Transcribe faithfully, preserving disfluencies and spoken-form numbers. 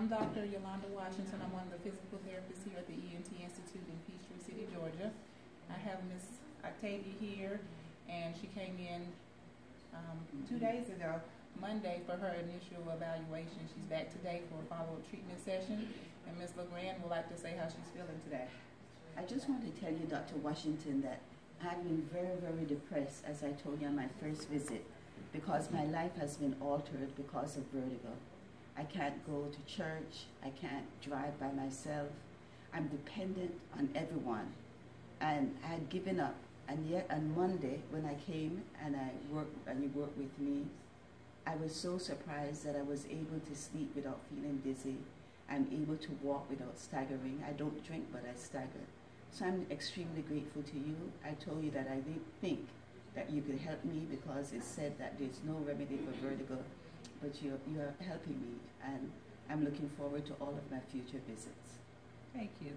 I'm Doctor Yolanda Washington. I'm one of the physical therapists here at the E N T Institute in Peachtree City, Georgia. I have Miss Octavia here, and she came in um, two days ago, Monday, for her initial evaluation. She's back today for a follow-up treatment session, and Miss LeGrand would like to say how she's feeling today. I just want to tell you, Doctor Washington, that I've been very, very depressed, as I told you on my first visit, because my life has been altered because of vertigo. I can't go to church, I can't drive by myself, I'm dependent on everyone, and I had given up. And yet on Monday, when I came and I worked, and you worked with me, I was so surprised that I was able to sleep without feeling dizzy. I'm able to walk without staggering. I don't drink, but I stagger. So I'm extremely grateful to you. I told you that I didn't think that you could help me because it said that there's no remedy for vertigo, but you're, you're helping me, and I'm looking forward to all of my future visits. Thank you.